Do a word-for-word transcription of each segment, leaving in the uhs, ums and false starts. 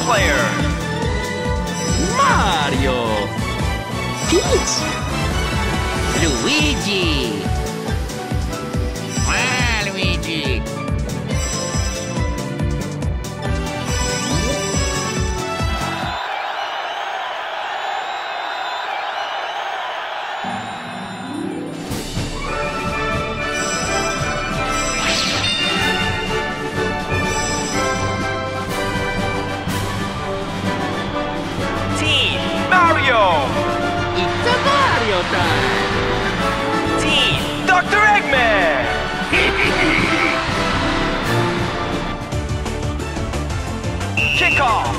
player. Mario. Peach. Luigi. Ah, Luigi. Team Doctor Eggman! Kick off!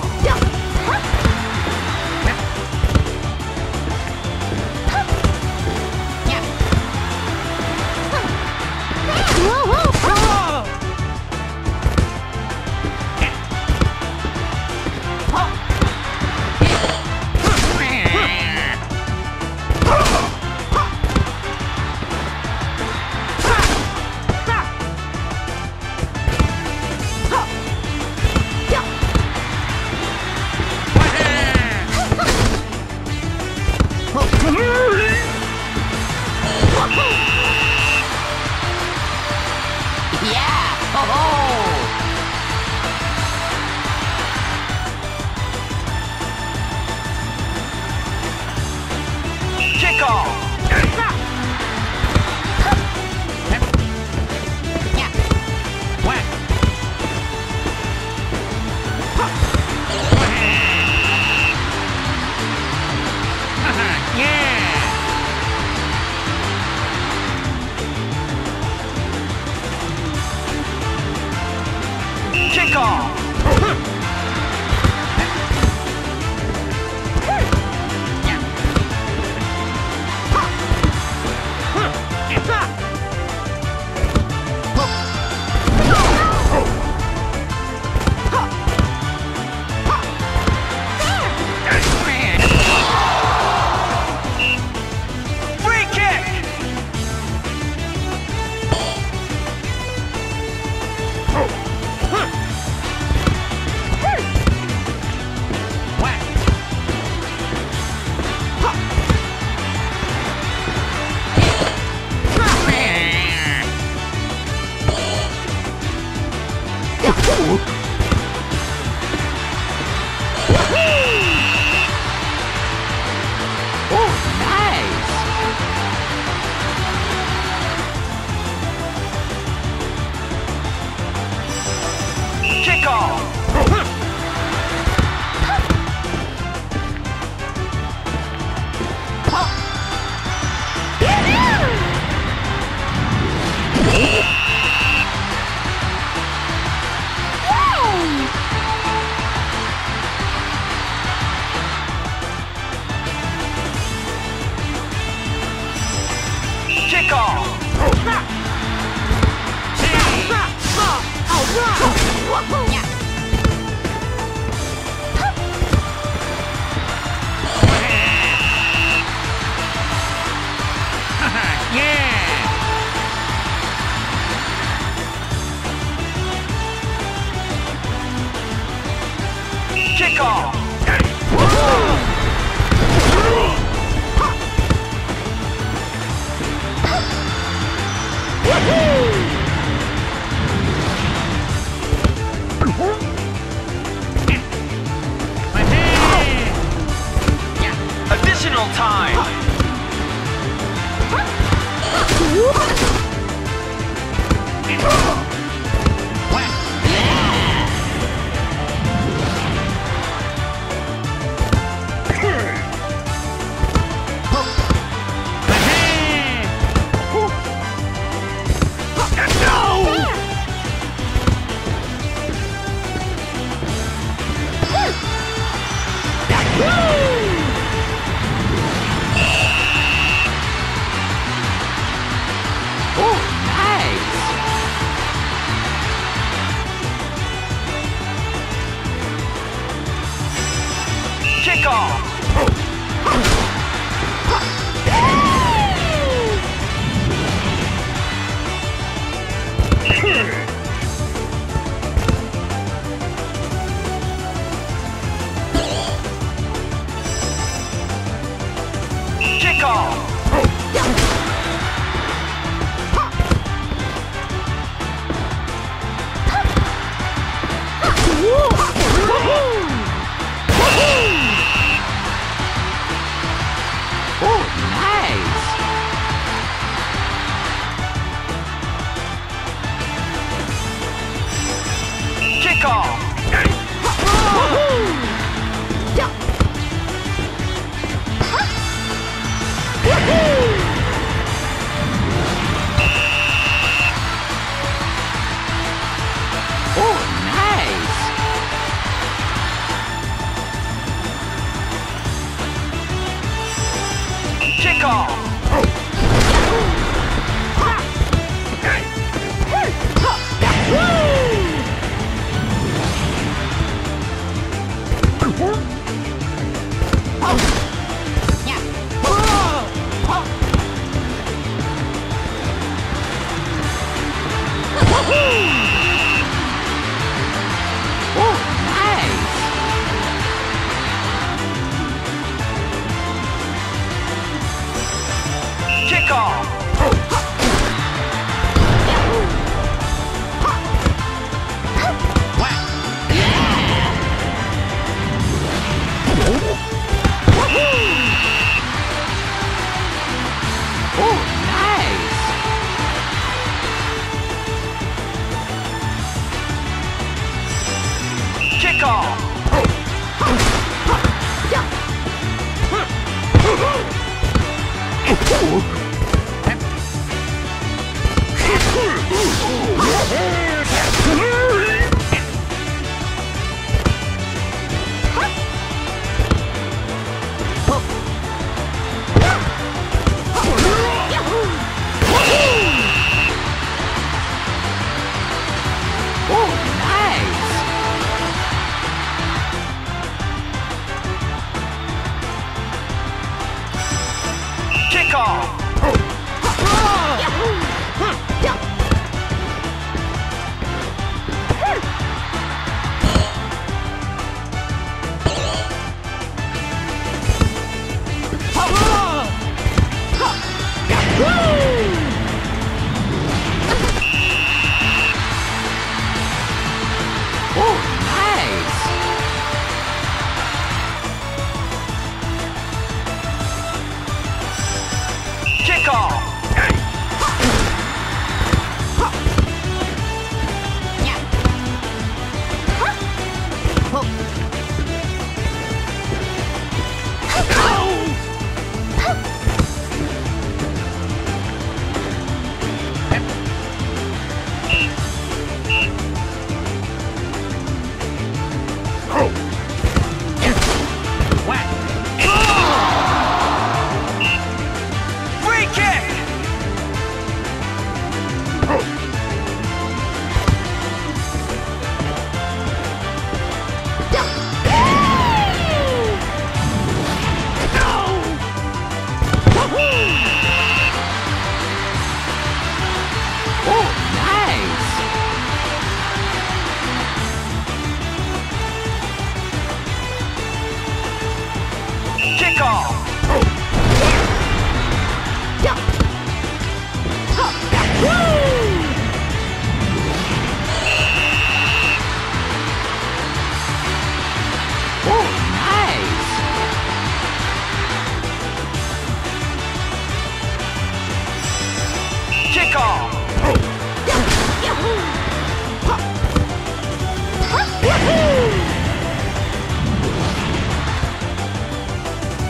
all.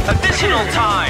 Additional time.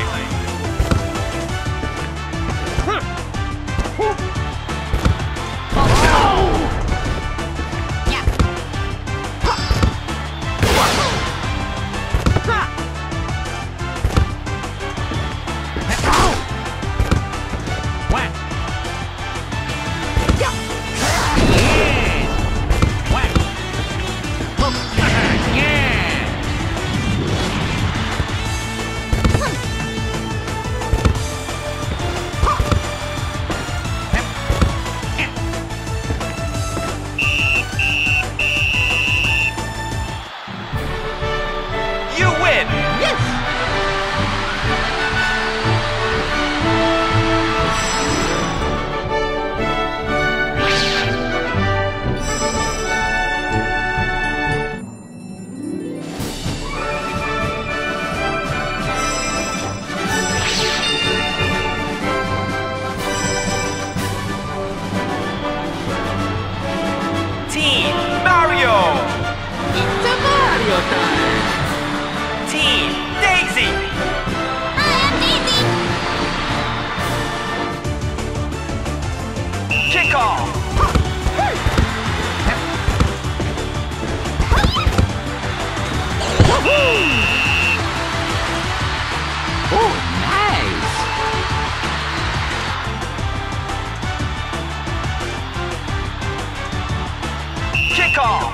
call.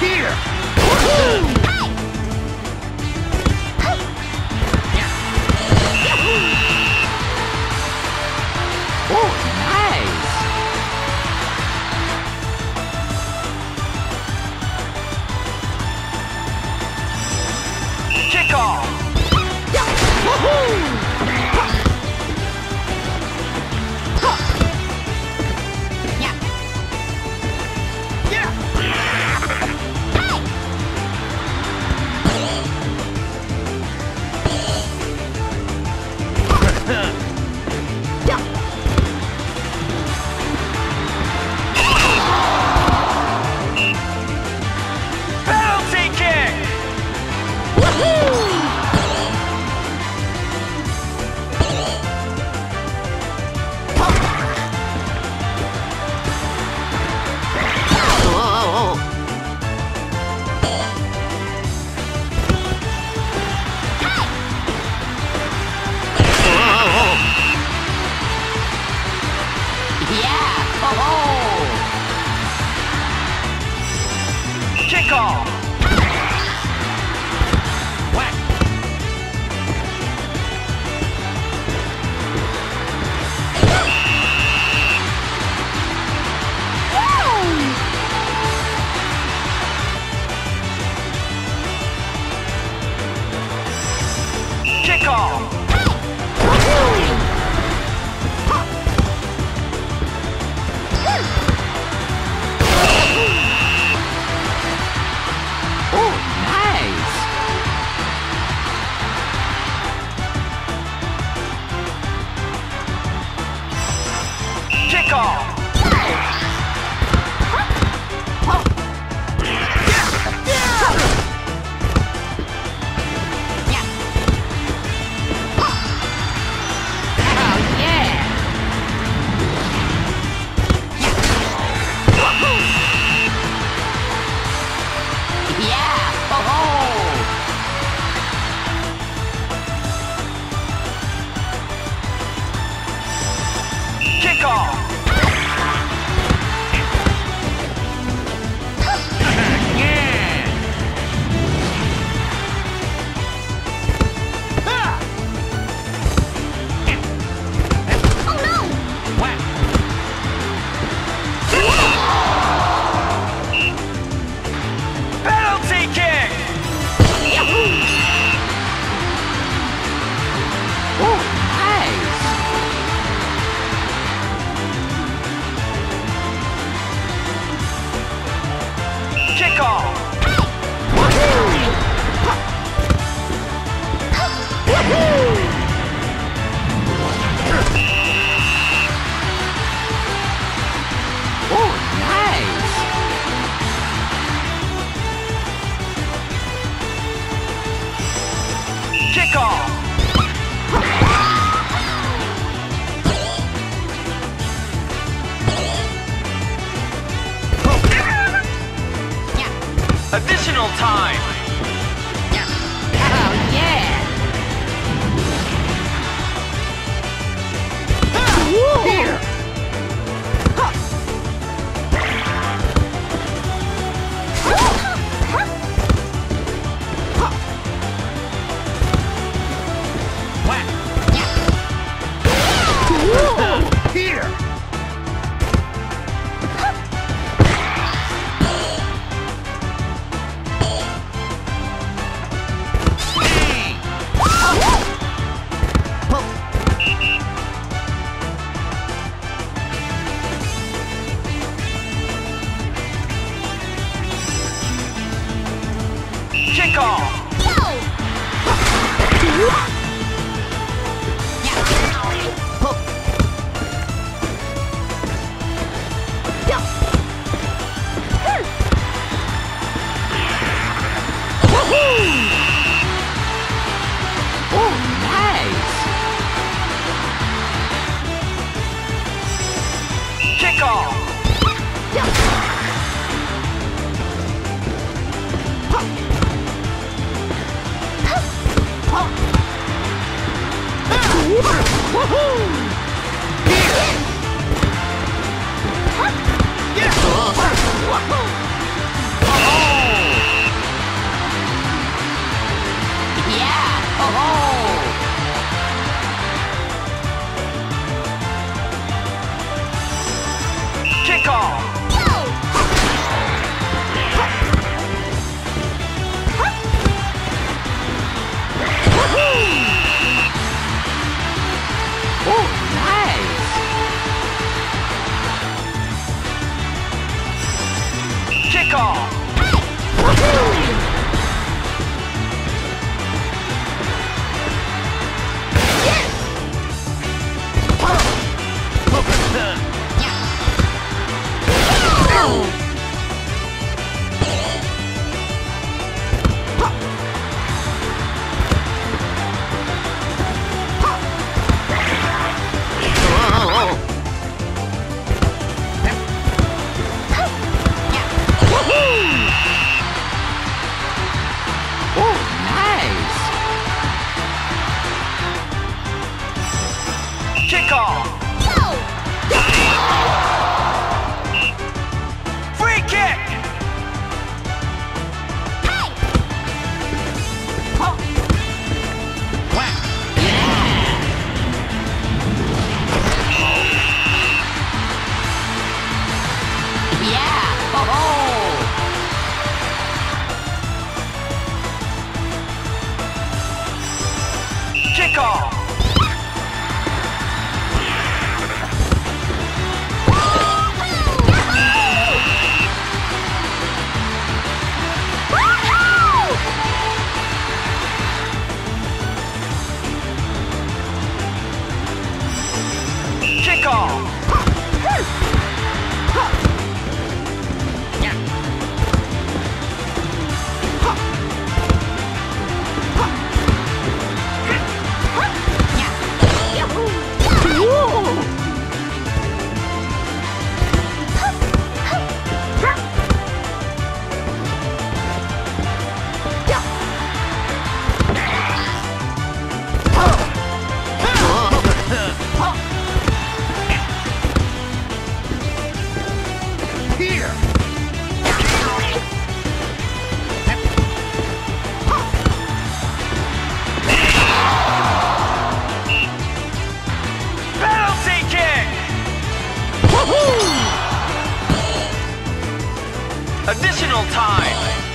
Here. Oh, nice. Kick off. Woohoo! Additional time. Oh, yeah. Here. Additional time!